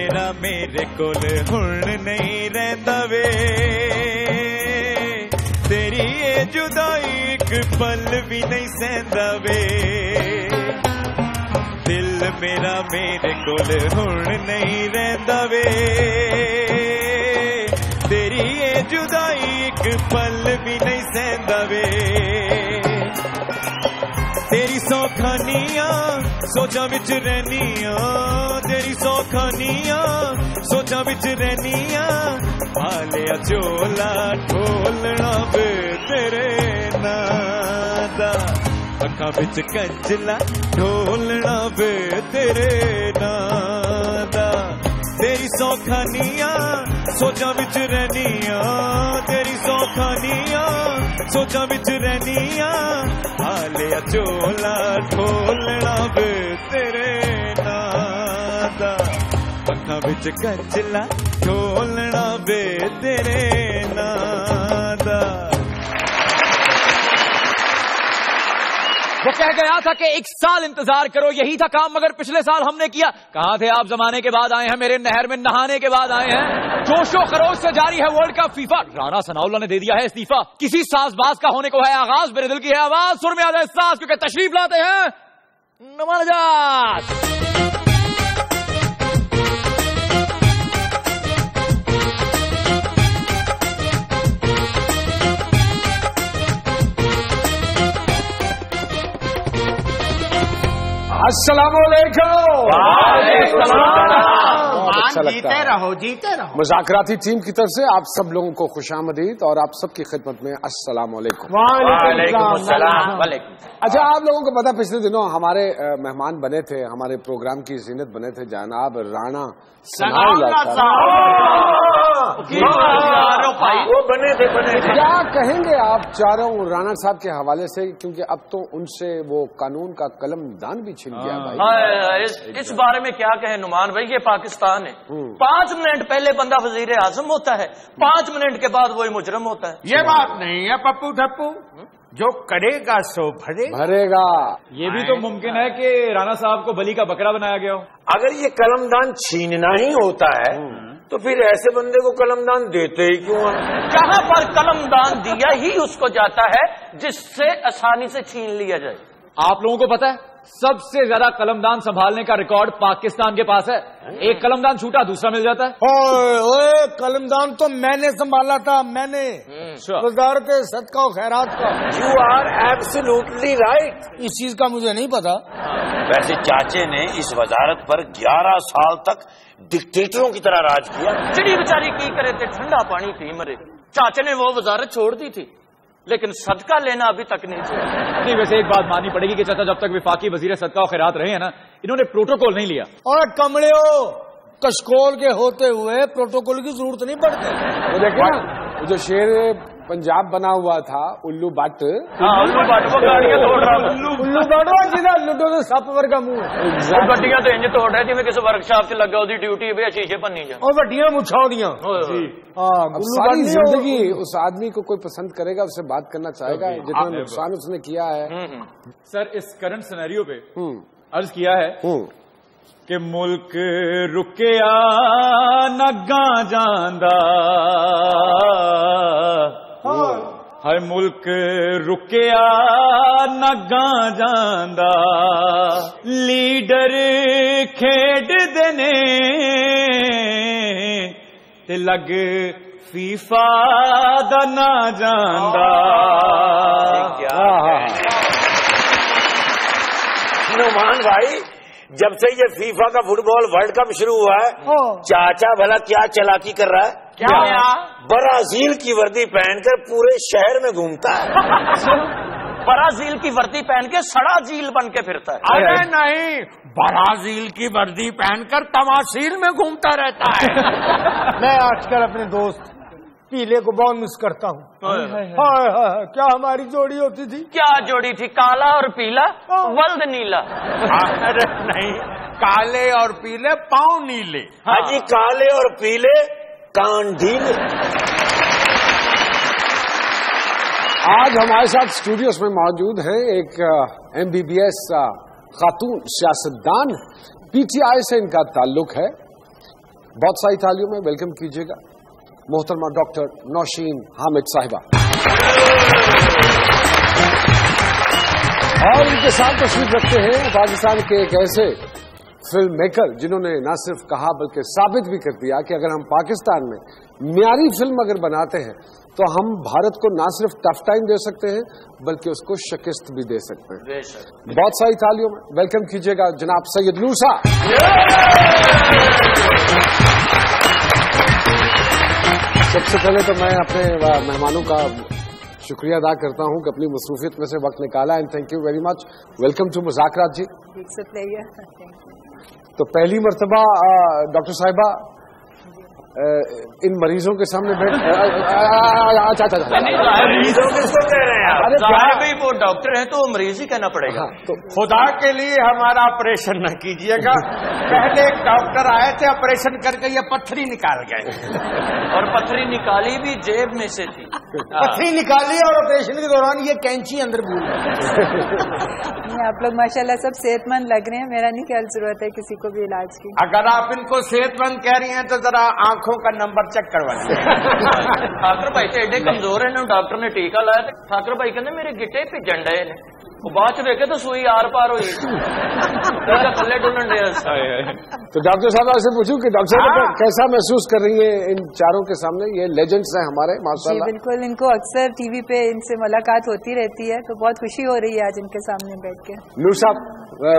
मेरा मेरे कोल हुण नहीं रहिंदा वे, तेरी ये जुदाई एक पल भी नहीं सहंदा वे। दिल मेरा मेरे कोल हुण नहीं रहिंदा वे, तेरी ये जुदाई एक पल भी नहीं सहंदा वे। तेरी सौखानियां सोचा विच रहनियां, तेरी सौखानियां सोचा विच रहनियां, पालिया झोला ढोलना वे तेरे नाम दा, अखां विच कंजला ढोलना वे तेरे नाम दा। तेरी सौखानियां सोचा विच रहनियां, तेरी सौखानियां सोचा विच रहनियां, हालिया झोला ढोलना वे तेरे नाम दा, अखां विच कंजला ढोलना वे तेरे नाम दा। वो कह गया था कि एक साल इंतजार करो, यही था काम मगर पिछले साल हमने किया। कहाँ थे आप, जमाने के बाद आए हैं, मेरे नहर में नहाने के बाद आए हैं। जोशो खरोश से जारी है world cup FIFA, Rana Sanaullah ने दे दिया है इस्तीफा। किसी साजबाज का होने को है आगाज, मेरे दिल की है आवाज, सुर में आ जाए साज, क्योंकि तशरीफ लाते हैं नौमान एजाज। अस्सलामुअलैकुम। जीते रहो। मुज़ाकराती टीम की तरफ से आप सब लोगों को खुशामदीद और आप सबकी खिदमत में अस्सलामुअलैकुम। अच्छा, आप लोगों को पता पिछले दिनों हमारे मेहमान बने थे, हमारे प्रोग्राम की जीनत बने थे जनाब राणा सनाउल्लाह साहब। वो बने थे। क्या कहेंगे आप चारों राणा साहब के हवाले से, क्योंकि अब तो उनसे वो कानून का कलमदान भी छिन गया भाई। इस बारे में क्या कहें नुमान भाई, ये पाकिस्तान है। 5 मिनट पहले बंदा वजीर आजम होता है, 5 मिनट के बाद वही मुजरम होता है। ये बात नहीं है पप्पू ठप्पू, जो करेगा सो भरेगा। ये भी तो मुमकिन है कि राणा साहब को बलि का बकरा बनाया गया हो। अगर ये कलमदान छीनना ही होता है तो फिर ऐसे बंदे को कलमदान देते ही क्यों है? जहाँ पर कलमदान दिया ही उसको जाता है जिससे आसानी से छीन लिया जाए। आप लोगों को पता है सबसे ज्यादा कलमदान संभालने का रिकॉर्ड पाकिस्तान के पास है। एक कलमदान छूटा दूसरा मिल जाता है। ओए कलमदान तो मैंने संभाला था, मैंने वजारत सदका और खैरात का। You are absolutely right. इस चीज का मुझे नहीं पता। वैसे चाचे ने इस वजारत पर 11 साल तक डिक्टेटरों की तरह राज किया। चिड़ी बेचारी की करे थे, ठंडा पानी पी मरे। चाचे ने वो वजारत छोड़ दी थी लेकिन सदका लेना अभी तक नहीं छोड़ा। नहीं, वैसे एक बात माननी पड़ेगी कि चाचा जब तक विफाकी वजीर सदका और खैरात रहे हैं ना, इन्होंने प्रोटोकॉल नहीं लिया। और कमले हो कशकोल के होते हुए प्रोटोकॉल की जरूरत नहीं पड़ती। देखिए ना जो शेर पंजाब बना हुआ था, उल्लू बट। लुडो तो सप वर्गा मुंह, गड्डियां तो इंज तोड़ रहा है जिवें किसी वर्कशॉप च लगा, उसकी ड्यूटी भी शीशे भन्नी जा, और वड्डियां मुछां ओदियां। सारी जिंदगी उस आदमी को कोई पसंद करेगा, उससे बात करना चाहेगा, जितना नुकसान उसने किया है। सर इस करंट सिनेरियो पे अर्ज किया है कि मुल्क रुकिया न गा जांदा, हर मुल्क रुकिया न गा जांदा, लीडर खेडदे ने ते लग फीफा दा ना जांदा। नुमान भाई जब से ये फीफा का फुटबॉल वर्ल्ड कप शुरू हुआ है, चाचा भला क्या चालाकी कर रहा है। क्या ब्राजील की वर्दी पहनकर पूरे शहर में घूमता है। ब्राजील की वर्दी पहन के सड़ा झील बन के फिरता है। अरे नहीं, ब्राजील की वर्दी पहनकर तमाशील में घूमता रहता है। मैं आजकल अपने दोस्त पीले को बहुत मिस करता हूँ। क्या हमारी जोड़ी होती थी, क्या जोड़ी थी, काला और पीला, वल्द नीला। अरे नहीं, काले और पीले पाँव नीले। हाँ जी, काले और पीले कान ढीले। आज हमारे साथ स्टूडियोज में मौजूद है एक MBBS खातून सियासतदान, PTI से इनका ताल्लुक है। बहुत सारी थालियों में वेलकम कीजिएगा मोहतरमा डॉक्टर नौशीन हामिद साहिबा। और उनके साथ तशरीफ रखते हैं पाकिस्तान के एक ऐसे फिल्म मेकर जिन्होंने न सिर्फ कहा बल्कि साबित भी कर दिया कि अगर हम पाकिस्तान में म्यारी फिल्म अगर बनाते हैं तो हम भारत को ना सिर्फ टफ टाइम दे सकते हैं बल्कि उसको शिकस्त भी दे सकते हैं। बहुत सारी तालियों में वेलकम कीजिएगा जनाब सैयद नूर साहब। सबसे पहले तो मैं अपने मेहमानों का शुक्रिया अदा करता हूं कि अपनी मसरूफियत में से वक्त निकाला। And thank you very much. Welcome to Mazaak Raat जी। तो पहली मरतबा डॉक्टर साहिबा इन मरीजों के सामने बैठ वो डॉक्टर है तो मरीज ही कहना पड़ेगा। तो खुदा के लिए हमारा ऑपरेशन न कीजिएगा। पहले डॉक्टर आए थे ऑपरेशन करके ये पत्थरी निकाल गए और पत्थरी निकाली भी जेब में से थी। पत्थरी निकाली और ऑपरेशन के दौरान ये कैंची अंदर भूल गई। आप लोग माशाल्लाह सब सेहतमंद लग रहे हैं। मेरा नहीं ख्याल जरूरत है किसी को भी इलाज की। अगर आप इनको सेहतमंद कह रही हैं तो जरा आंखों का नंबर चेक करवा ठाकुर भाई तो एडे कमजोर है ना। डॉक्टर ने टीका लाया तो ठाकुर भाई कहते मेरे गिट्टे पे झंडे ने बाद च देखे तो सुई आर पार हुई थले डुलन। तो डॉक्टर साहब आपसे पूछूं कि डॉक्टर साहब कैसा महसूस कर रही है इन चारों के सामने? ये लेजेंड्स हैं हमारे माशाल्लाह। बिल्कुल इनको अक्सर टीवी पे इनसे मुलाकात होती रहती है तो बहुत खुशी हो रही है आज इनके सामने बैठ के। नूर साहब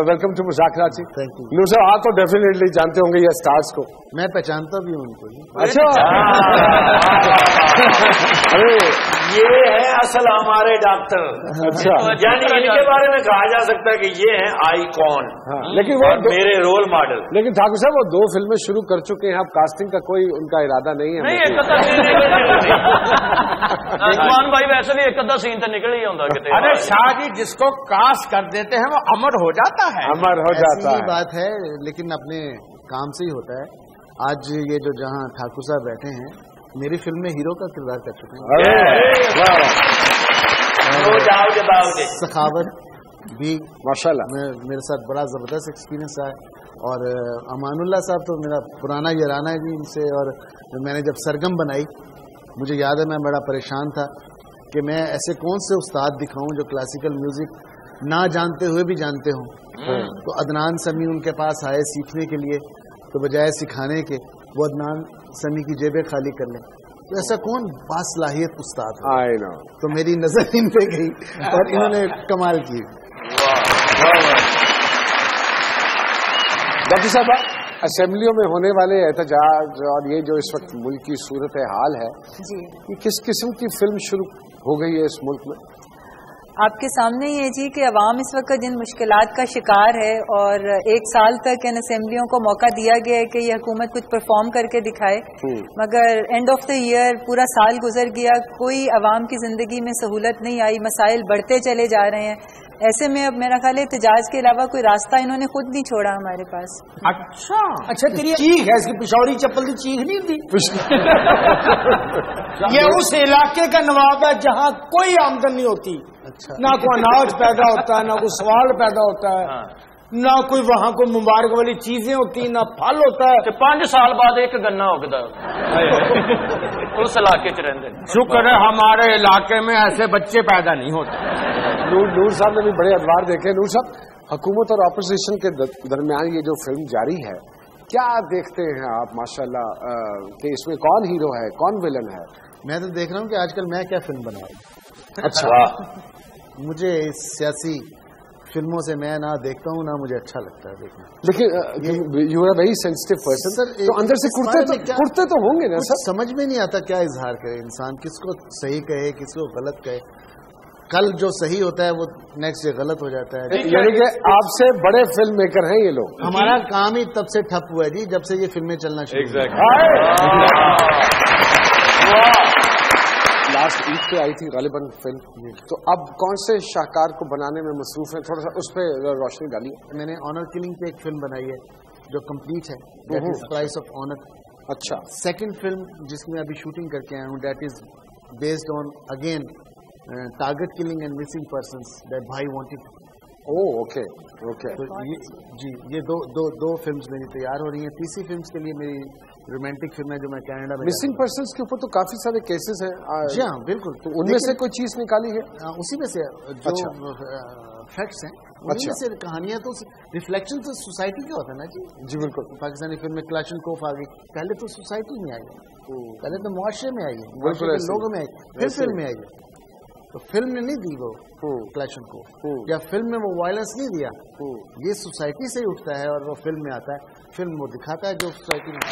welcome to Mazaak Raat ji. Thank you. नूर साहब आप तो डेफिनेटली जानते होंगे ये स्टार्स को। मैं पहचानता भी हूँ उनको। अच्छा अरे ये है असल हमारे डॉक्टर। अच्छा यानी इनके बारे में कहा जा सकता है कि ये हैं आईकॉन। हाँ। लेकिन वो मेरे रोल मॉडल। लेकिन ठाकुर साहब वो दो फिल्में शुरू कर चुके हैं। आप कास्टिंग का कोई उनका इरादा नहीं है? नहीं भाई वैसे भी एक अद्धा सीन तो निकल ही होता। अरे शाह जी जिसको कास्ट कर देते हैं वो अमर हो जाता है। अमर हो जाता है बात है लेकिन अपने काम से ही होता है। आज ये जो जहाँ ठाकुर साहब बैठे हैं मेरी फिल्म में हीरो का किरदार कर चुके हैं। सखावत भी माशाल्लाह मेरे साथ बड़ा जबरदस्त एक्सपीरियंस आया। और अमानुल्लाह साहब तो मेरा पुराना याराना है जी इनसे। और मैंने जब सरगम बनाई मुझे याद है मैं बड़ा परेशान था कि मैं ऐसे कौन से उस्ताद दिखाऊं जो क्लासिकल म्यूजिक ना जानते हुए भी जानते हों। तो अदनान समी उनके पास आए सीखने के लिए तो बजाय सिखाने के वो अदनान समी की जेबें खाली कर लें। तो ऐसा कौन बासलाहियत उस्ताद है। तो मेरी नजर इन पे गई और इन्होंने कमाल की। डॉक्टर साहब असेंबलियों में होने वाले एहतजाज और ये जो इस वक्त मुल्क की सूरत हाल है जी। ये किस किस्म की फिल्म शुरू हो गई है इस मुल्क में? आपके सामने ये जी कि अवाम इस वक्त जिन मुश्किलात का शिकार है और एक साल तक इन असेंबलियों को मौका दिया गया है कि ये हुकूमत कुछ परफॉर्म करके दिखाए मगर एंड ऑफ द ईयर पूरा साल गुजर गया। कोई अवाम की जिंदगी में सहूलत नहीं आई। मसाइल बढ़ते चले जा रहे हैं। ऐसे में अब मेरा ख्याल है एहतजाज के अलावा कोई रास्ता इन्होंने खुद नहीं छोड़ा हमारे पास। अच्छा अच्छा तेरी चीख है इसकी पिशौरी चप्पल की चीख नहीं थी। ये उस इलाके का नवाब है जहाँ कोई आमदन नहीं होती। अच्छा ना कोई अनाज पैदा होता है ना कोई सवाल पैदा होता है। हाँ। ना कोई वहाँ को मुबारक वाली चीजें होती ना फल होता है। तो 5 साल बाद एक गन्ना उगता उस इलाके च रहते। शुक्र है हमारे इलाके में ऐसे बच्चे पैदा नहीं होते। नूर साहब ने भी बड़े अदवार देखे। नूर साहब हुकूमत और अपोजिशन के दरमियान ये जो फिल्म जारी है क्या देखते हैं आप माशाल्लाह कि इसमें कौन हीरो है कौन विलन है? मैं तो देख रहा हूँ कि आजकल मैं क्या फिल्म बना रहा हूँ। अच्छा मुझे सियासी फिल्मों से मैं ना देखता हूँ ना मुझे अच्छा लगता है देखना। लेकिन you are very sensitive person sir. तो अंदर से कुर्ते तो होंगे ना सर। समझ में नहीं आता क्या इजहार करे इंसान किसको सही कहे किसको गलत कहे। कल जो सही होता है वो नेक्स्ट डे गलत हो जाता है। यानी कि आपसे बड़े फिल्म मेकर हैं ये लोग। हमारा काम ही तब से ठप हुआ है जी जब से ये फिल्में चलना शुरू। लास्ट ईद पे आई थी गालिबन फिल्म। तो अब कौन से शाहकार को बनाने में मसरूफ है थोड़ा सा उस पर रोशनी डालिए। मैंने ऑनर किलिंग पे एक फिल्म बनाई है जो कंप्लीट है that is price of honour. अच्छा सेकंड फिल्म जिसमें अभी शूटिंग करके आया हूँ that is based on again target killing and missing persons that भाई वांटेड। ओह ओके ओके जी ये दो फिल्म मेरी तैयार हो रही है। तीसरी फिल्म के लिए मेरी रोमांटिक फिल्में जो मैं कनाडा में मिसिंग पर्संस के ऊपर तो काफी सारे केसेस हैं। जी हाँ बिल्कुल, तो उनमें से कोई चीज निकाली है? उसी में से जो फैक्ट्स हैं उनमें से कहानियां, तो रिफ्लेक्शन तो सोसाइटी का होता है ना। जी जी बिल्कुल, पाकिस्तानी फिल्म में क्लाशनकोफ आ गई, पहले तो सोसाइटी में आई है, पहले तो मुआशरे में आई है, लोगों में आई, फिर फिल्म में आई है। तो फिल्म ने नहीं दी वो क्लैशन को, या फिल्म में वो वायलेंस नहीं दिया, ये सोसाइटी से ही उठता है और वो फिल्म में आता है, फिल्म वो दिखाता है जो सोसाइटी में।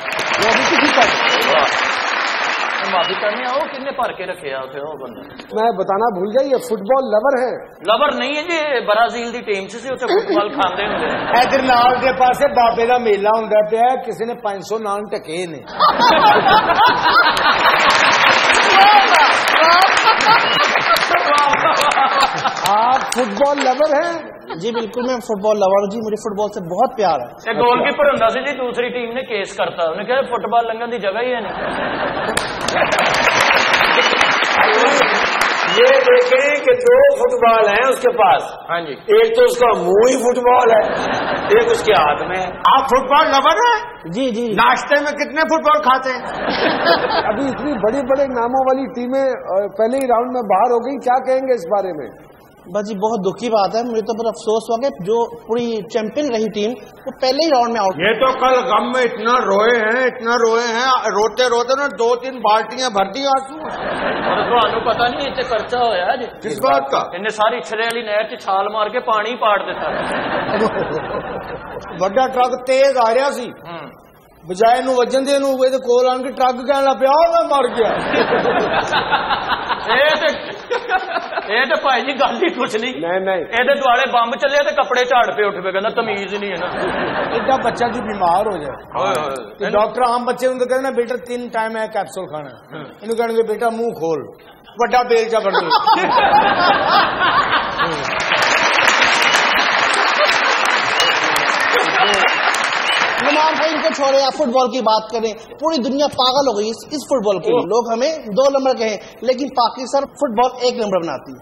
मैं बताना भूल गया, ये फुटबॉल लवर है। लवर नहीं है जी, ब्राजील की टीम से फुटबॉल खाते होंगे। इधर नाल के पास बाबे का मेला होता पे, किसी ने 500 नान टके ने। आप फुटबॉल लवर हैं? जी बिल्कुल, मैं फुटबॉल लवर हूँ जी, मुझे फुटबॉल से बहुत प्यार है। गोलकीपर होता सी जी, दूसरी टीम ने केस करता, उन्हें कहा फुटबॉल लंघन की जगह ही है नहीं। ये देखें कि दो फुटबॉल हैं उसके पास। हाँ जी, एक तो उसका मुंह ही फुटबॉल है, एक उसके हाथ में। आप फुटबॉल लवर हैं? जी जी। नाश्ते में कितने फुटबॉल खाते हैं? अभी इतनी बड़े बड़े नामों वाली टीमें पहले ही राउंड में बाहर हो गई, क्या कहेंगे इस बारे में? बस जी बहुत दुख की बात है, मुझे तो बहुत अफसोस हुआ कि जो पूरी चैंपियन रही टीम वो तो पहले ही राउंड में आउट। ये तो कल गम में इतना रोए हैं, इतना रोए हैं, रोते रोते ना 2-3 बाल्टियां भर दी आंसू। और तो आनू पता नहीं इतने खर्चा होया जी, किस बात का? इन्हें सारी छले वाली नहर से छाल मार के पानी पाट देता। बड़ा ट्रक तेज आ रहा सी, बजाय नू वजन देन हुए तो कोल आन के ट्रक कहना पिया मैं मर गया। ये तो भाई जी गल ही कुछ नहीं, नहीं। एदे दुआले बंब चले तो कपड़े झाड़ पे उठ पे, कहना तमीज नहीं है ना। इतना बच्चा जो बीमार हो जाए, डॉक्टर आम बच्चे उनको कहना बेटा 3 टाइम है कैप्सूल खाना, इनको कहना बेटा मुंह खोल बड़ा बेल चा बन। नुमान भाई इनको छोड़े, आप फुटबॉल की बात करें, पूरी दुनिया पागल हो गई इस फुटबॉल के लिए। लोग हमें 2 नंबर कहें, लेकिन पाकिस्तान फुटबॉल 1 नंबर बनाती है।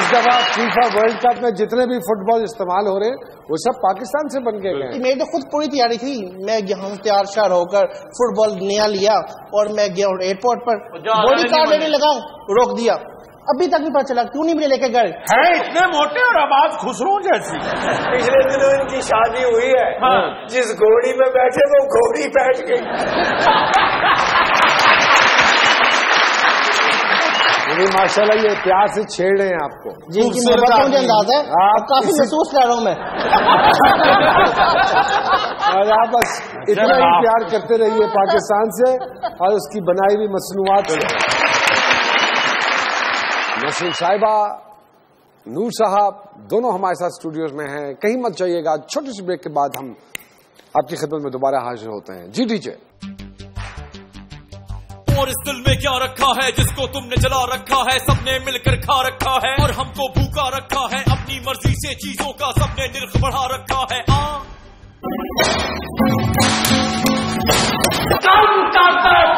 इस दफा फीफा वर्ल्ड कप में जितने भी फुटबॉल इस्तेमाल हो रहे हैं वो सब पाकिस्तान से बन के गए। मेरी तो खुद पूरी तैयारी थी, मैं यहाँ तैयार श्यार होकर फुटबॉल नया लिया और मैं गया एयरपोर्ट पर, बॉडी कार्ड लेने लगा, रोक दिया। अभी तक नहीं पता चला क्यों नहीं मुझे लेके गए है, इतने मोटे और अब आप खुसरू जैसी। पिछले दिनों इनकी शादी हुई है। हाँ। जिस घोड़ी में बैठे वो घोड़ी बैठ गई। माशाल्लाह ये प्यार से छेड़ रहे हैं आपको जी, मुझे अंदाज है आप काफी महसूस कर रहा हूँ मैं। आप बस इतना ही प्यार करते रहिए पाकिस्तान से और उसकी बनाई हुई मसनूआत से। नसीम साहिबा, नूर साहब दोनों हमारे साथ स्टूडियोज में हैं, कहीं मत जाइएगा, छोटे से ब्रेक के बाद हम आपकी खिदमत में दोबारा हाजिर होते हैं। जी डीजे। और इस दिल में क्या रखा है जिसको तुमने जला रखा है, सबने मिलकर खा रखा है और हमको भूखा रखा है, अपनी मर्जी से चीजों का सबने निर्ख बढ़ा रखा है।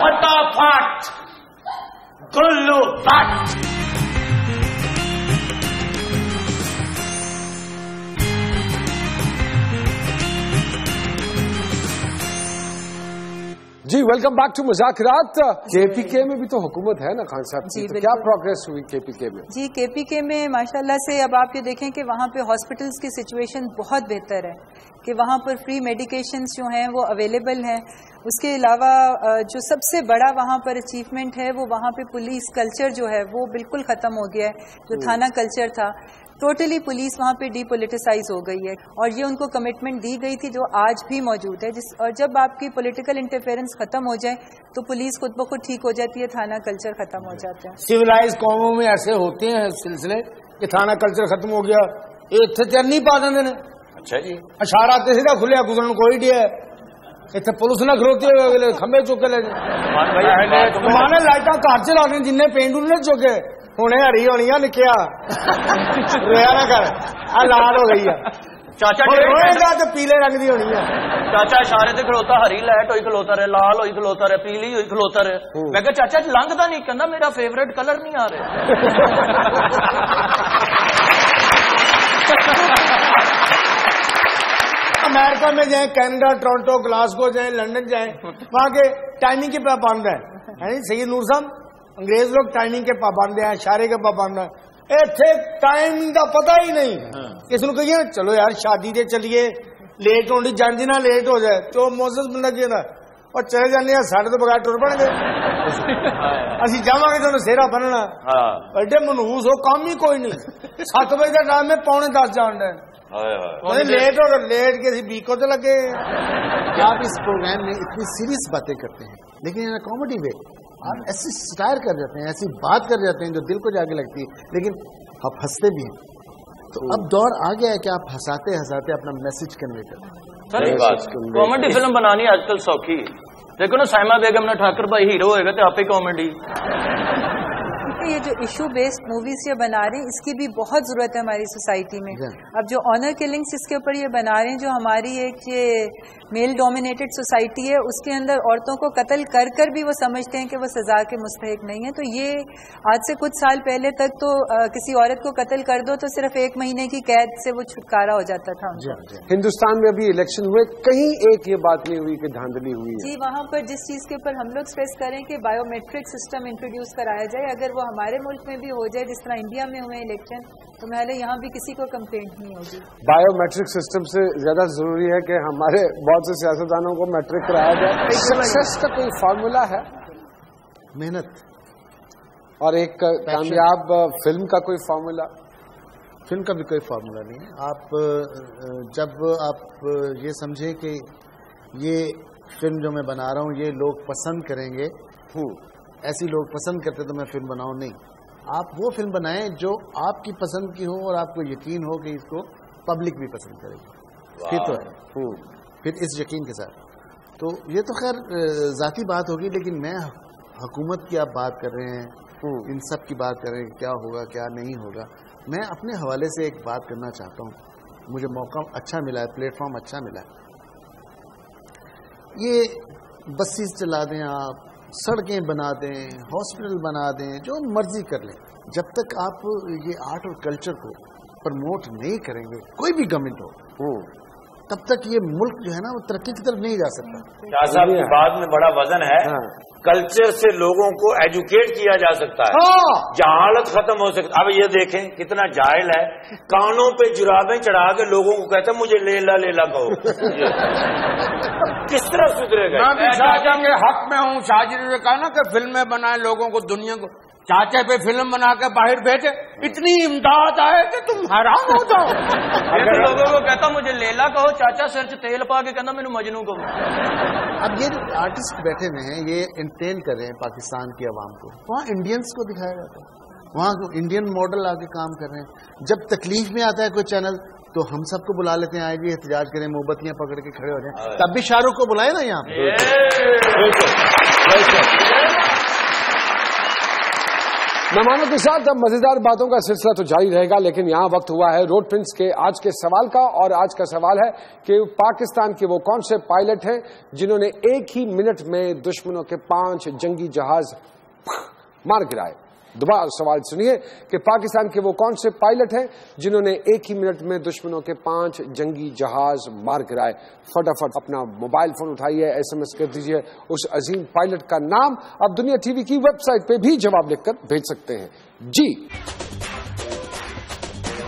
फटाफट गुल्लू फट। जी वेलकम बैक टू मज़ाक़ रात। केपीके में भी तो हुकूमत है ना खान साहब जी, तो क्या प्रोग्रेस हुई केपीके में? जी केपीके में माशाल्लाह से अब आप ये देखें कि वहाँ पे हॉस्पिटल्स की सिचुएशन बहुत बेहतर है कि वहाँ पर फ्री मेडिकेशंस जो हैं वो अवेलेबल हैं। उसके अलावा जो सबसे बड़ा वहाँ पर अचीवमेंट है वो वहाँ पे पुलिस कल्चर जो है वो बिल्कुल ख़त्म हो गया है, जो थाना कल्चर था टोटली पुलिस वहाँ पे डीपोलिटिसाइज हो गई है और ये उनको कमिटमेंट दी गई थी जो आज भी मौजूद है। और जब आपकी पॉलिटिकल इंटरफेरेंस खत्म हो जाए तो पुलिस खुद ब खुद ठीक हो जाती है, थाना कल्चर खत्म हो जाता है। सिविलाइज कौमों में ऐसे होते हैं सिलसिले कि थाना कल्चर खत्म हो गया, इतने चर नहीं पा देंगे ने। अच्छा जी, अशारा ते सीधा खुलिया गुजरन कोई डे इतने पुलिस ना खरोती हो खंबे चुके ले माने लाइटा घर च लाने जिन्ने पेंडू ने चुके हूने हरी होनी है निकया रोया ना कर आ लाल हो गई है चाचा रोएगा तो पीले रंग की होनी है। चाचा इशारे से खलोता हरी लाइट हुई खलोता रहे, लाल हुई खलोता रहे, पीली हुई खलोता रहे। मैं कहा चाचा लंघता नहीं, कहना मेरा फेवरेट कलर नहीं आ रहा। अमेरिका में जाएं, कनाडा, टोरंटो, ग्लासगो जाएं, लंदन जाएं, वहां के टाइमिंग के पाबंद है। सैयद नूर साहब, अंग्रेज लोग टाइमिंग के पाबंद है, इशारे के पाबंद है, टाइम का पता ही नहीं। किसी को कहिए चलो यार शादी से चलिए, लेट होनी जाने ना लेट हो जाए, तो मोजस बंदा की और चले जाने साढ़े तो बगैर टुर पड़ गए, असि जावे तो सेहरा बनना बड़े मनहूस हो, काम ही कोई नहीं। 7 बजे का टाइम है, 9:45 जान रहे, लेट हो लेट के बीको तो लगे। आप इस प्रोग्राम में इतनी सीरियस बातें करते हैं, लेकिन कॉमेडी वे आप ऐसी स्टायर कर जाते हैं, ऐसी बात कर जाते हैं जो दिल को जाके लगती है, लेकिन आप हंसते भी हैं। तो अब दौर आ गया है कि आप हंसाते हंसाते अपना मैसेज कन्वे करते हैं। कॉमेडी फिल्म बनानी आजकल सौखी है, देखो ना साइमा बेगम ने ठाकर भाई हीरो होगा तो आप ही कॉमेडी। ये जो इशू बेस्ड मूवीज ये बना रहे हैं, इसकी भी बहुत जरूरत है हमारी सोसाइटी में। अब जो ऑनर किलिंग्स इसके ऊपर ये बना रहे हैं, जो हमारी एक ये मेल डोमिनेटेड सोसाइटी है उसके अंदर औरतों को कत्ल कर कर भी वो समझते हैं कि वो सजा के मुस्तहिक नहीं है। तो ये आज से कुछ साल पहले तक तो किसी औरत को कत्ल कर दो तो सिर्फ 1 महीने की कैद से वो छुटकारा हो जाता था। हिंदुस्तान में अभी इलेक्शन हुए, कहीं एक ये बात नहीं हुई कि धांधली हुई है। जी, वहाँ पर जिस चीज के ऊपर हम लोग स्ट्रेस करें कि बायोमेट्रिक सिस्टम इंट्रोड्यूस कराया जाए, अगर वो हमारे मुल्क में भी हो जाए जिस तरह इंडिया में हुए इलेक्शन, तो मेरे यहाँ भी किसी को कंप्लेंट नहीं होगी। बायोमेट्रिक सिस्टम से ज्यादा जरूरी है कि हमारे बहुत से सियासतदानों को मैट्रिक कराया जाए। सक्सेस का कोई फार्मूला है? मेहनत। और एक कामयाब फिल्म का कोई फार्मूला? फिल्म का भी कोई फार्मूला नहीं है। आप जब आप ये समझे कि ये फिल्म जो मैं बना रहा हूँ ये लोग पसंद करेंगे, ऐसी लोग पसंद करते तो मैं फिल्म बनाऊं, नहीं, आप वो फिल्म बनाएं जो आपकी पसंद की हो और आपको यकीन हो कि इसको पब्लिक भी पसंद करेगी, फिर तो है, फिर इस यकीन के साथ। तो ये तो खैर जाती बात होगी, लेकिन मैं हुकूमत की आप बात कर रहे हैं, इन सब की बात कर रहे हैं, क्या होगा क्या नहीं होगा। मैं अपने हवाले से एक बात करना चाहता हूँ, मुझे मौका अच्छा मिला है, प्लेटफॉर्म अच्छा मिला है। ये बसेस चला दें आप, सड़कें बना दें, हॉस्पिटल बना दें, जो मर्जी कर लें, जब तक आप ये आर्ट और कल्चर को प्रमोट नहीं करेंगे, कोई भी गवर्नमेंट हो, तब तक ये मुल्क जो है ना वो तरक्की की तरफ नहीं जा सकता। शाह साहब की बात में बड़ा वजन है। कल्चर से लोगों को एजुकेट किया जा सकता है, जहालत खत्म हो सकती। अब ये देखें कितना जाहिल है, कानों पे जुराबें चढ़ा के लोगों को कहता है मुझे लेला कहो। किस तरह सुधरेगा? मैं भी चाचा के हक में हूँ, शाहजी ने कहा ना कि फिल्में बनाए, लोगों को, दुनिया को, चाचा पे फिल्म बना के बाहर भेजे, इतनी इमदाद आए कि तुम हैरान हो जाओ। अगर लोगों को कहता मुझे लेला कहो, चाचा सिर च तेल पा के कहना मैंने मजनू कहो। अब ये आर्टिस्ट बैठे हुए हैं, ये इंटेन कर रहे हैं पाकिस्तान की आवाम को, वहाँ इंडियंस को दिखाया जाता है, वहाँ इंडियन मॉडल आके काम कर रहे हैं। जब तकलीफ में आता है कोई चैनल तो हम सबको बुला लेते हैं, आए भी एहतजाज करें, मोमबत्तियां पकड़ के खड़े हो जाए। तब भी शाहरुख को बुलाए ना यहाँ पे। मेहमानों के साथ अब मजेदार बातों का सिलसिला तो जारी रहेगा, लेकिन यहाँ वक्त हुआ है रोड प्रिंट्स के आज के सवाल का। और आज का सवाल है कि पाकिस्तान के वो कौन से पायलट हैं जिन्होंने एक ही मिनट में दुश्मनों के 5 जंगी जहाज मार गिराए। दोबारा सवाल सुनिए कि पाकिस्तान के वो कौन से पायलट हैं जिन्होंने एक ही मिनट में दुश्मनों के 5 जंगी जहाज मार गिराए। फटाफट अपना मोबाइल फोन उठाइए, SMS कर दीजिए उस अजीम पायलट का नाम। आप दुनिया TV की वेबसाइट पे भी जवाब लिखकर भेज सकते हैं। जी,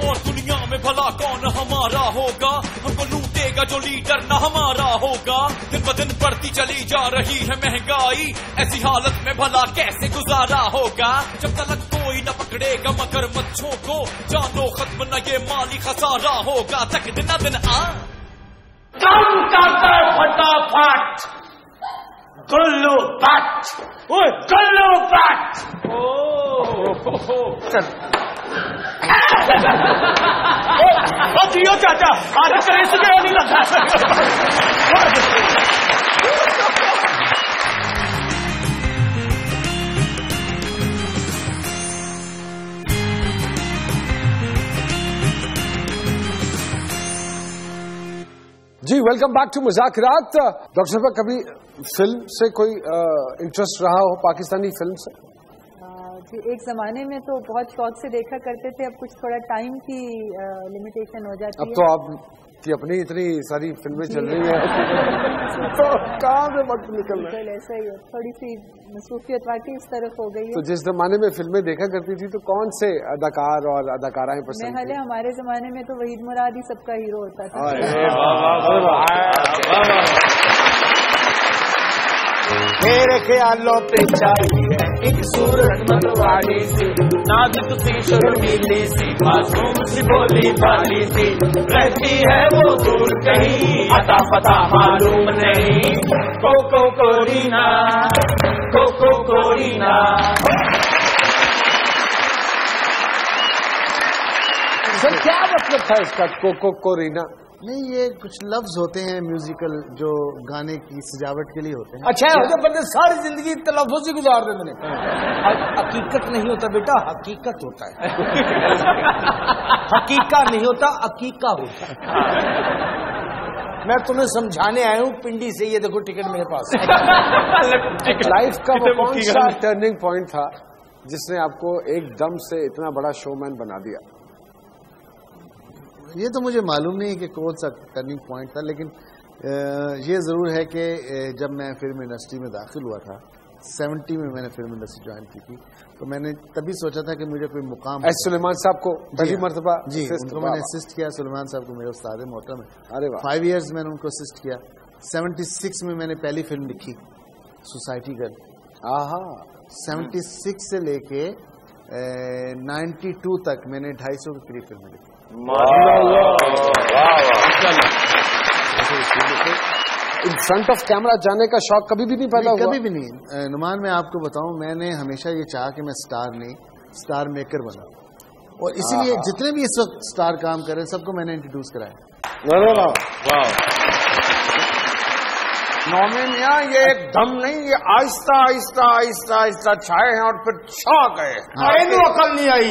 और दुनिया में भला कौन हमारा होगा, हमको लूटेगा जो लीडर ना हमारा होगा। दिन ब दिन बढ़ती चली जा रही है महंगाई, ऐसी हालत में भला कैसे गुजारा होगा। जब तक कोई न पकड़ेगा मगर मच्छों को, जानो खत्म न ये माली खसारा होगा। तक दिन दिन आम करता फटाफट गुल्लू बट गुल्लू बट। ओ जियो चाचा, आज करेंसी पे नहीं लगा। जी, वेलकम बैक टू मजाक रात। डॉक्टर साहब, कभी फिल्म से कोई इंटरेस्ट रहा हो, पाकिस्तानी फिल्म से? जी, एक जमाने में तो बहुत शौक से देखा करते थे, अब कुछ थोड़ा टाइम की लिमिटेशन हो जाती है। अब तो आपकी अपनी इतनी सारी फिल्में चल रही है तो कहाँ से वक्त निकल रहा है। ऐसा ही है, थोड़ी सी मसरूफियत वाकई इस तरफ हो गई है। तो जिस जमाने में फिल्में देखा करती थी तो कौन से अदाकार और अदाकाराएं पसंद थी? हमारे जमाने में तो वहीद मुराद ही सबका हीरो होता था। मेरे ख्यालों पे चाहिए एक सूरत मतवाली सी, नाजुक सी शर्मीली सी, मासूम सी बोली भाली सी, रहती है वो दूर कहीं, अता पता मालूम नहीं। Cocoa Corina, cocoa Corina. Sir क्या मतलब था इसका कोको कोरीना? नहीं, ये कुछ लफ्ज होते हैं म्यूजिकल जो गाने की सजावट के लिए होते हैं। अच्छा है, बंदे सारी जिंदगी तलफ्फुज़ ही गुजार दे। मैंने हकीकत नहीं होता बेटा, हकीकत होता है। हकीका नहीं होता, हकीका होता है। मैं तुम्हें समझाने आया हूँ पिंडी से, ये देखो टिकट मेरे पास है। लाइफ का वो कौन सा टर्निंग पॉइंट था जिसने आपको एकदम से इतना बड़ा शोमैन बना दिया? ये तो मुझे मालूम नहीं कि कौन सा टर्निंग पॉइंट था, लेकिन ये ज़रूर है कि जब मैं फिल्म इंडस्ट्री में दाखिल हुआ था 70 में, मैंने फिल्म इंडस्ट्री ज्वाइन की थी, तो मैंने तभी सोचा था कि मुझे कोई मुकाम। सुलेमान साहब को पहली मरतबा जी उनको मैंने असिस्ट किया। सुलेमान साहब को मेरे उस्ताद मोहतरम है, अरे 5 इयर्स मैंने उनको असिस्ट किया। 76 में मैंने पहली फिल्म लिखी सोसाइटी गर्ल। आहा, 76 से लेके 92 तक मैंने 250 के करीब फिल्में लिखी। इन फ्रंट ऑफ कैमरा जाने का शौक कभी भी नहीं पैदा हुआ? कभी भी नहीं। नुमान, मैं आपको बताऊं, मैंने हमेशा ये चाहा कि मैं स्टार नहीं, स्टार मेकर बना, और इसीलिए जितने भी इस वक्त स्टार काम कर रहे हैं सबको मैंने इंट्रोड्यूस कराया। नौमन, यहाँ ये एक दम नहीं, ये आहिस्ता आहिस्ता आहिस्ता आहिस्ता छाए हैं और फिर छा गए। अरे नु अकल नहीं आई,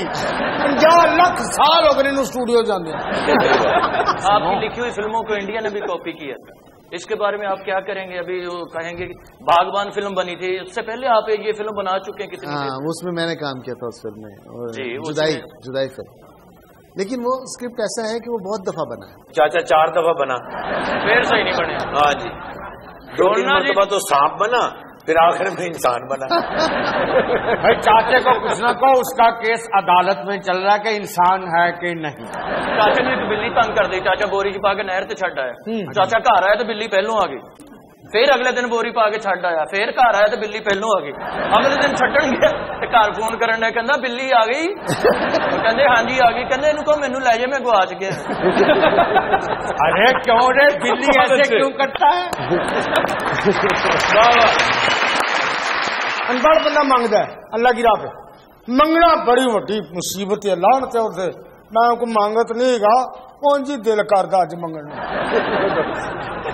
50 लाख साल हो गए स्टूडियो जाने। आपकी लिखी हुई फिल्मों को इंडिया ने भी कॉपी किया था, इसके बारे में आप क्या करेंगे? अभी कहेंगे भागवान फिल्म बनी थी, उससे पहले आप ये फिल्म बना चुके हैं कितनी? हाँ, उसमें मैंने काम किया था, उस फिल्म में जुदाई फिल्म, लेकिन वो स्क्रिप्ट ऐसा है कि वो बहुत दफा बना है। चाचा 4 दफा बना, फिर सही नहीं बने। हाँ जी, दो तो सांप बना, फिर आखिर में इंसान बना। भाई चाचे को कुछ ना कहो, उसका केस अदालत में चल रहा है कि इंसान है कि नहीं। चाचा ने तो बिल्ली तंग कर दी, चाचा बोरी पा के नहर से छड़ आया, चाचा घर आया तो बिल्ली पहलों आ गई, फिर अगले दिन बोरी पा के छड़ आया, फिर घर आया तो बिल्ली पहलों आ गई। अगले दिन छड़न गया तो घर फोन करन लगा, कहंदा बिल्ली आ गई, कहंदे हां जी आ गई, कहंदे इनको मैनू ले जा, मैं गवाच गया। अरे क्यों रे, बिल्ली ऐसे क्यों करता है? अनपढ़ बंदा मांगदा है, अल्लाह की राह पे मंगना बड़ी वड्डी मुसीबत है, लानत है। उससे मैं उनको मांगत नहीं गा, कौन जी दिल करदा अज मंगण।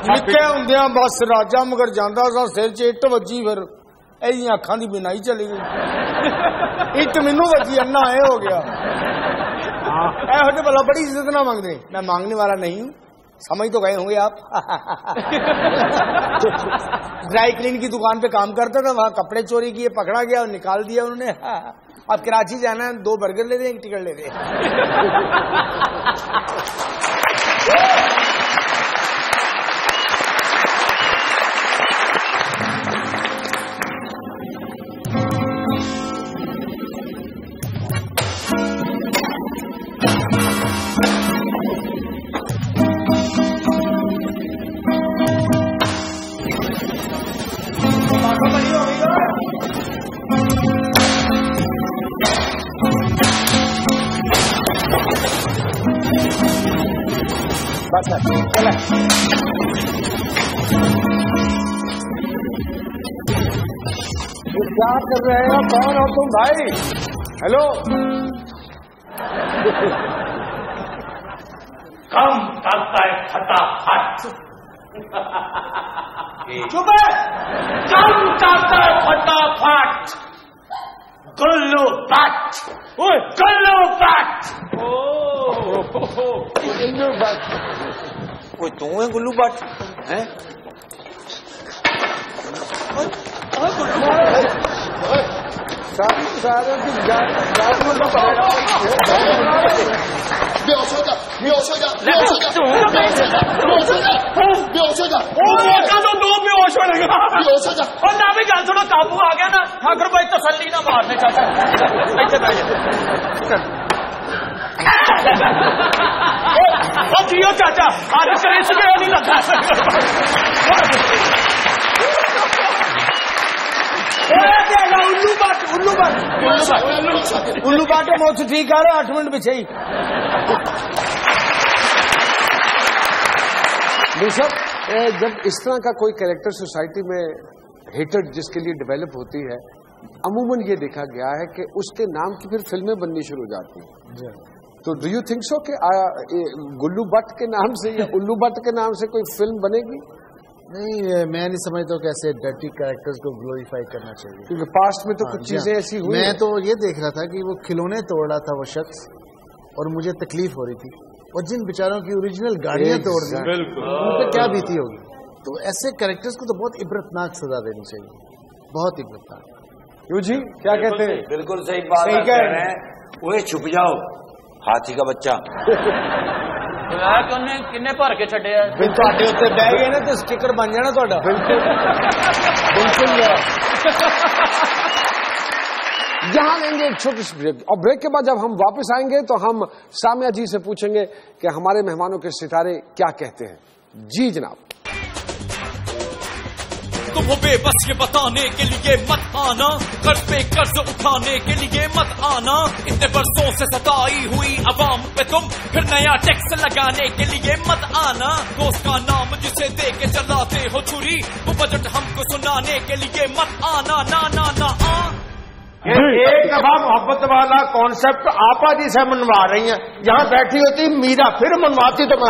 निक्के होंदे बस राजा मगर जांदा सा, सिर च इट वजी, फिर ऐसी अखां दी बिनाई चली गई, इट मैनू वजी, अन्ना यह हो गया। ऐसे भला बड़ी इज्जत ना मांगते। मैं मांगने वाला नहीं हूँ, समझ तो गए होंगे आप। ड्राई क्लीन की दुकान पे काम करता था, वहाँ कपड़े चोरी किए, पकड़ा गया और निकाल दिया उन्होंने। अब कराची जाना है, 2 बर्गर ले रहे, एक टिकट ले रहे। क्या कर रहे हो, कौन हो तुम भाई? हेलो, कम करता है खता हट। चुप है, कम करता है खता फट, गल्लो बट, ओ गल्लो बट, ओ गल्लो बट। कोई तू है गुल्लू बट है? गुल्लू बट। काबू आ गया ना ठाकुर भाई, तसल्ली ना मारने चाचा, इत्थे बैठ जा जियो चाचा, अज क्रिश के नहीं लगा उल्लू बाट मुझ ठीक आ रहा 8 मिनट पीछे ही। जब इस तरह का कोई कैरेक्टर सोसाइटी में हेटेड जिसके लिए डेवलप होती है, अमूमन ये देखा गया है कि उसके नाम की फिर फिल्में बननी शुरू हो जाती हैं। तो डू यू थिंक सो कि गुल्लू बट के नाम से या उल्लू बट के नाम से कोई फिल्म बनेगी? नहीं, मैं नहीं समझता कि ऐसे डर्टी कैरेक्टर्स को ग्लोरीफाई करना चाहिए, क्योंकि पास्ट में तो कुछ चीजें ऐसी हुई। मैं तो ये देख रहा था कि वो खिलौने तोड़ रहा था वो शख्स, और मुझे तकलीफ हो रही थी, और जिन बेचारों की ओरिजिनल गाड़ियां तोड़ दी उन पर क्या बीती होगी। तो ऐसे कैरेक्टर्स को तो बहुत इबरतनाक सजा देनी चाहिए, बहुत इबरतनाक। यू जी क्या कहते हैं? बिल्कुल सही बात कह रहे हैं। वो छुप जाओ हाथी का बच्चा, किन्ने भर के छे उत्ते बह गए ना, तो स्टिकर बन जाना। बिल्कुल बिल्कुल। यहाँ लेंगे एक छोटी सी ब्रेक, और ब्रेक के बाद जब हम वापस आएंगे तो हम सामिया जी से पूछेंगे कि हमारे मेहमानों के सितारे क्या कहते हैं। जी जनाब। तुम हो बेबस ये बताने के लिए मत आना, कर्ज पे कर्ज उठाने के लिए मत आना, इतने बरसों से सताई हुई आवाम पे तुम फिर नया टैक्स लगाने के लिए मत आना। दोस्त का नाम जिसे दे के चलाते हो छुरी, वो बजट हमको सुनाने के लिए मत आना। ना ना ना आ। ये एक दफा मोहब्बत वाला कॉन्सेप्ट आपा जी से मनवा रही है, यहाँ बैठी होती मीरा फिर मनवाती तो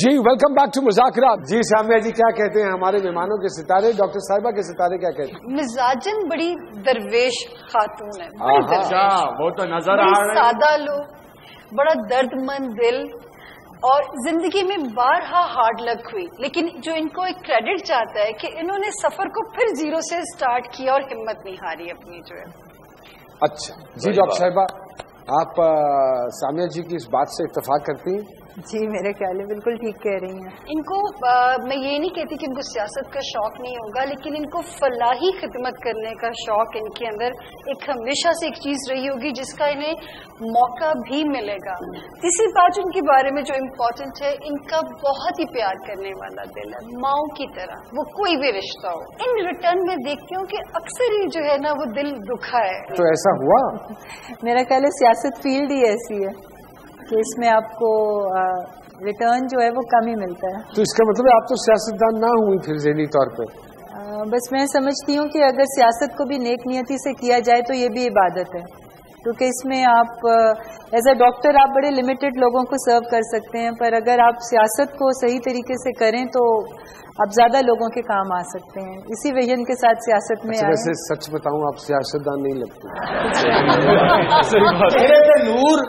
जी। वेलकम बैक टू मज़ाक़ रात। जी सामिया जी क्या कहते हैं हमारे मेहमानों के सितारे, डॉक्टर साहिबा के सितारे क्या कहते हैं? मिजाजन बड़ी दरवेश खातून है, बड़ी दरवेश। वो तो नजर आ रहा है, सादा लोग, बड़ा दर्दमंद दिल, और जिंदगी में बारहा हार्ड लक हुई, लेकिन जो इनको एक क्रेडिट चाहता है कि इन्होंने सफर को फिर जीरो से स्टार्ट किया और हिम्मत नहीं हारी अपनी जो है। अच्छा जी डॉक्टर साहिबा, आप सामिया जी की इस बात से इत्तेफाक करती हैं? जी मेरे ख्याल में बिल्कुल ठीक कह रही हैं। इनको मैं ये नहीं कहती कि इनको सियासत का शौक नहीं होगा, लेकिन इनको फलाही खिदमत करने का शौक इनके अंदर एक हमेशा से एक चीज रही होगी, जिसका इन्हें मौका भी मिलेगा। तीसरी बात इनके बारे में जो इम्पोर्टेंट है, इनका बहुत ही प्यार करने वाला दिल है, माओ की तरह, वो कोई भी रिश्ता हो। इन रिटर्न में देखती हूँ कि अक्सर ही जो है ना वो दिल दुखा है। तो ऐसा हुआ? मेरा ख्याल है सियासत फील्ड ही ऐसी है कि इसमें आपको रिटर्न जो है वो कम ही मिलता है। तो इसका मतलब आप तो सियासतदान ना हुई फिर ज़हनी तौर पर? बस मैं समझती हूँ कि अगर सियासत को भी नेक नियति से किया जाए तो ये भी इबादत है, क्योंकि इसमें आप एज अ डॉक्टर आप बड़े लिमिटेड लोगों को सर्व कर सकते हैं, पर अगर आप सियासत को सही तरीके से करें तो आप ज्यादा लोगों के काम आ सकते हैं। इसी विजन के साथ सियासत में। वैसे सच बताऊं आप सियासतदान नहीं लगते। नूर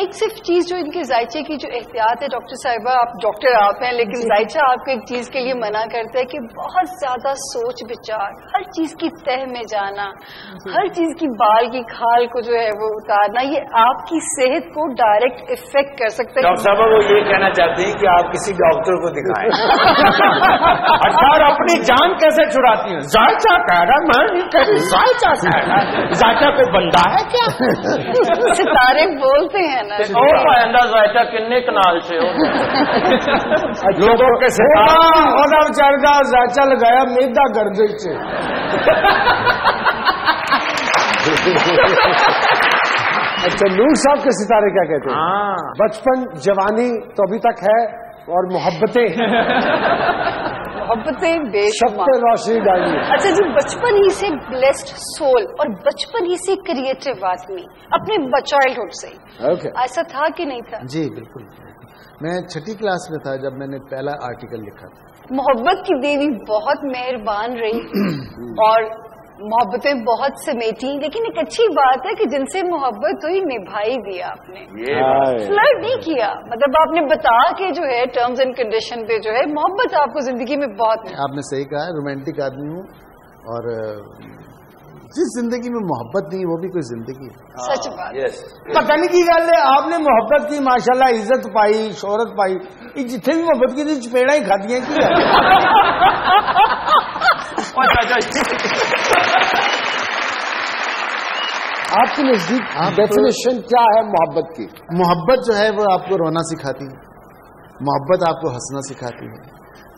एक सिर्फ चीज जो इनके जायचे की जो एहतियात है, डॉक्टर साहिबा आप डॉक्टर आप हैं, लेकिन जायचा आपको एक चीज के लिए मना करता है कि बहुत ज्यादा सोच विचार, हर चीज की तह में जाना, हर चीज की बाल की खाल को जो है वो उतारना, ये आपकी सेहत को डायरेक्ट इफेक्ट कर सकता है। डॉक्टर साहिबा वो ये कहना चाहते हैं कि आप किसी डॉक्टर को दिखाएं। और अपनी जान कैसे छुड़ाती है? जायचा कह रहा, मैं नहीं कह रही, जायचा कह रहा। जायचा कोई बंदा है क्या? सितारे बोलते हैं और किन्ने कनाल से लोगों के जायचा लगाया मेदा गर्दे से। अच्छा नूर साहब के सितारे क्या कहते हैं? बचपन जवानी तो अभी तक है, और मोहब्बतें रोशनी डाली। अच्छा जी, बचपन ही से ब्लेस्ड सोल और बचपन ही से क्रिएटिव आदमी, अपने चाइल्डहुड से। ऐसा था कि नहीं था? जी बिल्कुल। मैं छठी क्लास में था जब मैंने पहला आर्टिकल लिखा था। मोहब्बत की देवी बहुत मेहरबान रही और मोहब्बतें बहुत समेटी, लेकिन एक अच्छी बात है कि जिनसे मोहब्बत हुई निभाई भी आपने, फ्लर्ट नहीं किया। मतलब आपने बता के जो है टर्म्स एंड कंडीशन पे जो है मोहब्बत आपको जिंदगी में बहुत। आपने सही कहा, रोमांटिक आदमी हूँ और जिस जिंदगी में मोहब्बत नहीं वो भी कोई जिंदगी है। सच बात। पकड़ने की गल है, आपने मोहब्बत की माशाल्लाह, इज्जत पाई, शोहरत पाई, जितने भी मोहब्बत की थी चपेड़ा ही खाती है की आपके नजदीक डेफिनेशन क्या है मोहब्बत की? मोहब्बत जो है वो आपको रोना सिखाती है, मोहब्बत आपको हंसना सिखाती है,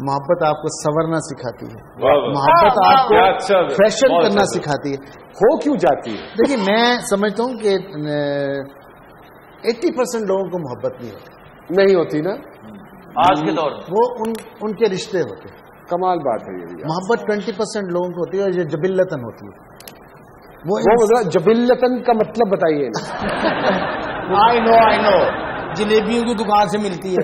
मोहब्बत आपको संवरना सिखाती है, मोहब्बत आपको फैशन करना सिखाती है। हो क्यों जाती है? देखिए मैं समझता हूँ कि 80% लोगों को मोहब्बत नहीं होती ना आज के दौर, वो उनके रिश्ते होते। कमाल बात है ये। मोहब्बत 20% लोगों को होती है और ये जबिल्लतन होती है। वो जबिल्लतन का मतलब बताइए। आई नो जलेबियों की दुकान से मिलती है।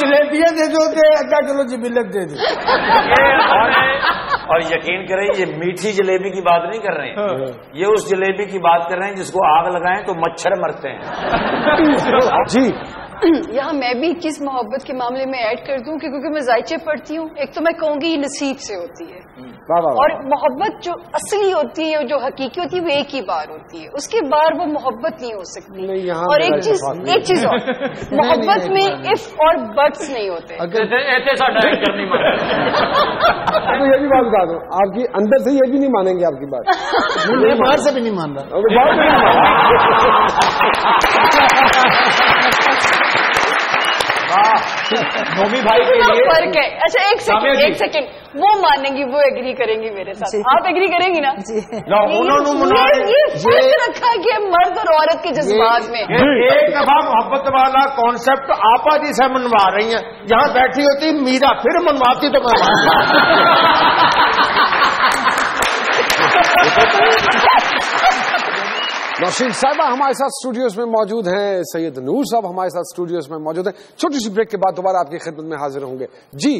जलेबियाँ दे दो, आधा किलो जबिलत दे दो। और यकीन करें ये मीठी जलेबी की बात नहीं कर रहे हैं, ये उस जलेबी की बात कर रहे हैं जिसको आग लगाएं तो मच्छर मरते हैं। जी यहाँ मैं भी किस मोहब्बत के मामले में ऐड कर दूं कि क्योंकि मैं जायचे पढ़ती हूँ, एक तो मैं कहूँगी ये नसीब से होती है और मोहब्बत जो असली होती है, जो हकीकी होती है, वो एक ही बार होती है, उसके बाद वो मोहब्बत नहीं हो सकती। नहीं, और एक चीज और, मोहब्बत में इफ और बट्स नहीं होते। ये भी बात बता दो, आपकी अंदर से ये भी नहीं मानेंगे आपकी बात, बाहर से भी नहीं मान रहा। नोमी भाई के लिए फर्क है। अच्छा एक सेकंड वो मानेंगी, वो एग्री करेंगी मेरे साथ। आप एग्री करेंगी ना? ये फर्क रखा गया मर्द और औरत के जज्बात में। एक दफा मोहब्बत वाला कॉन्सेप्ट आपा जी से मनवा रही हैं, यहाँ बैठी होती मीरा फिर मनवाती तो नौशीन साहबा हमारे साथ स्टूडियोज में मौजूद हैं, सैयद नूर साहब हमारे साथ स्टूडियोज में मौजूद हैं। छोटी सी ब्रेक के बाद दोबारा आपकी खिदमत में हाजिर होंगे। जी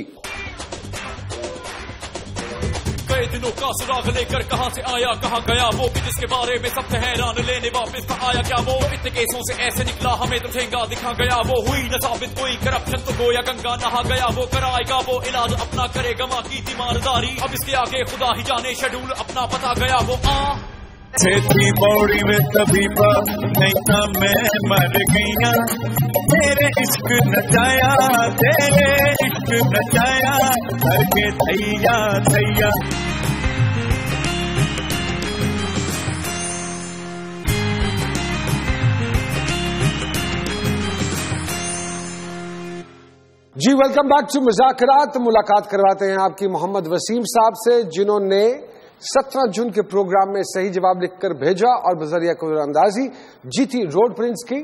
कई दिनों का सुराग लेकर कहाँ से आया कहाँ गया वो भी जिसके बारे में सब थे हैरान, लेने वापस था आया क्या वो, इतने केसों से ऐसे निकला हमें तो ठेंगा दिखा गया वो, हुई न साबित कोई करप्शन तो गोया गंगा नहा गया वो, कराएगा वो इलाज अपना करेगा माँ की तीमारदारी, अब इसके आगे खुदा ही जाने शेड्यूल अपना पता गया वो। खेती बौड़ी में कभी बात नहीं था मैं मर गया, तेरे इश्क नचाया, तेरे इश्क नचाया, हर के थैया थैया। जी वेलकम बैक टू मज़ाक़ रात। मुलाकात करवाते हैं आपकी मोहम्मद वसीम साहब से जिन्होंने 17 जून के प्रोग्राम में सही जवाब लिखकर भेजा और बजरिया कुरानंदाजी जीती रोड प्रिंस की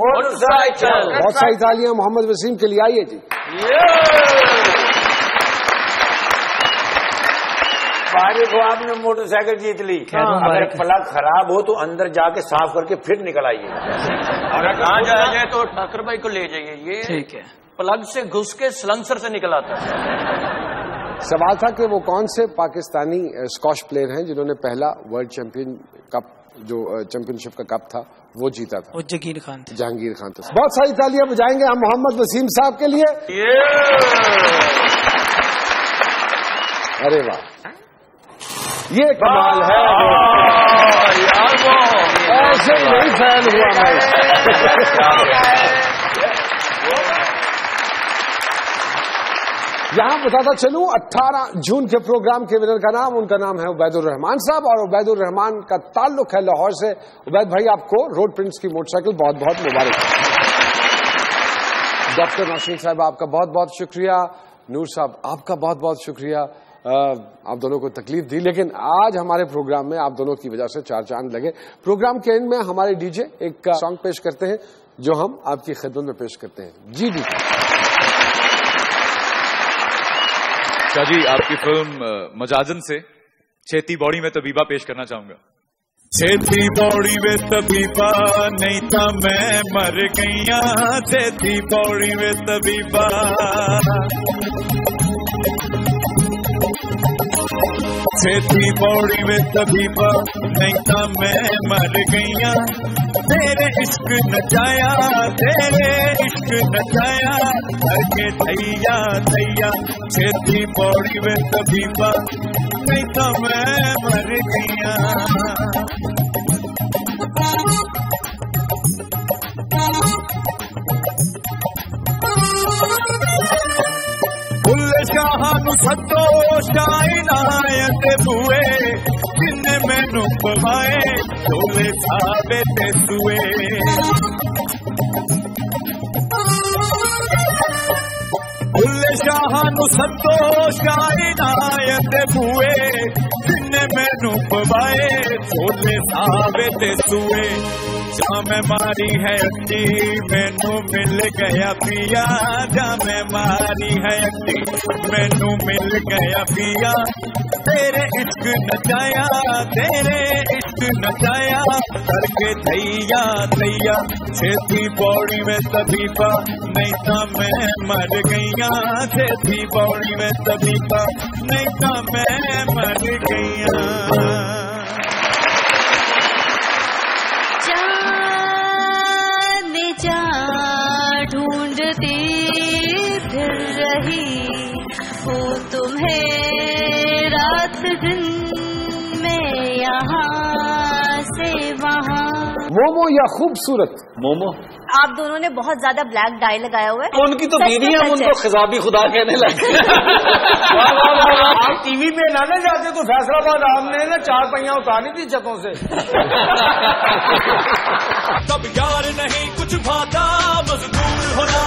मोटरसाइकिल। बहुत सारी तालियां मोहम्मद वसीम के लिए। आइए जी। को आपने मोटरसाइकिल जीत ली। अगर प्लग खराब हो तो अंदर जाके साफ करके फिर निकल आइए, अगर कहा जाए तो ठाकर भाई को ले जाइए। ये ठीक है, प्लग से घुस के स्लंसर से निकल आता है। सवाल था कि वो कौन से पाकिस्तानी स्कॉश प्लेयर हैं जिन्होंने पहला वर्ल्ड चैंपियन कप जो चैंपियनशिप का कप था वो जीता था। जहांगीर खान थे। बहुत सारी तालियां बजाएंगे हम मोहम्मद वसीम साहब के लिए। अरे वाह, ये कमाल है यार, वो ऐसे नहीं फैन हुआ। यहाँ बताता चलूं 18 जून के प्रोग्राम के विनर का नाम, उनका नाम है उबैदुर रहमान साहब और उबैदुर रहमान का ताल्लुक है लाहौर से। उबैद भाई आपको रोड प्रिंस की मोटरसाइकिल बहुत बहुत मुबारक। डॉक्टर नौशीन साहब आपका बहुत बहुत शुक्रिया, नूर साहब आपका बहुत बहुत शुक्रिया। आप दोनों को तकलीफ दी लेकिन आज हमारे प्रोग्राम में आप दोनों की वजह से चार चांद लगे। प्रोग्राम के एंड में हमारे डीजे एक सॉन्ग पेश करते हैं जो हम आपकी खिदमत में पेश करते हैं। जी डीजे जी, आपकी फिल्म मजाजन से चेती बॉडी में तबीबा पेश करना चाहूंगा। सेती पौड़ी वे तबीबा नहीं था मैं मर गईया, सेती पौड़ी वे तबीबा। सेती पौड़ी वे तबीबा नहीं था मैं मर गईया, तेरे इश्क नचाया, तेरे इश्क नचाया, करके थैया थैया। सेती पौड़ी वे तबीबा नहीं था मैं मर गईया। सतो शाही नायत बुए जिन्ने मैनू पवाए चोले साबे ते सुए। बुले शाहू सतो शाही नायत बुए जिन्ने मैनू पवाए चोले साबे ते सुए। जाम मारी है अक्की मैनू मिल गया पिया, जाम मारी है अक्की मैनू मिल गया पिया, तेरे इश्क नचाया, तेरे इश्क नचाया, करके थैया थैया। सेती पौड़ी में तबीबा नहीं था मैं मर गईया, सेती पौड़ी में तबीबा नहीं था मैं मर गईया। ढूंढती फिर रही हूँ तुम्हें रात दिन में यहाँ से वहाँ। मोमो या खूबसूरत मोमो, आप दोनों ने बहुत ज्यादा ब्लैक डाई लगाया हुआ है। उनकी तो बीवी है, उनको खिजाबी खुदा कहने लगे। आप टीवी पे ना ले जाते तो फैसलाबाद हमने ना चार पहिया उतारी थी छतों से। तब यार नहीं कुछ भाता मजबूर होना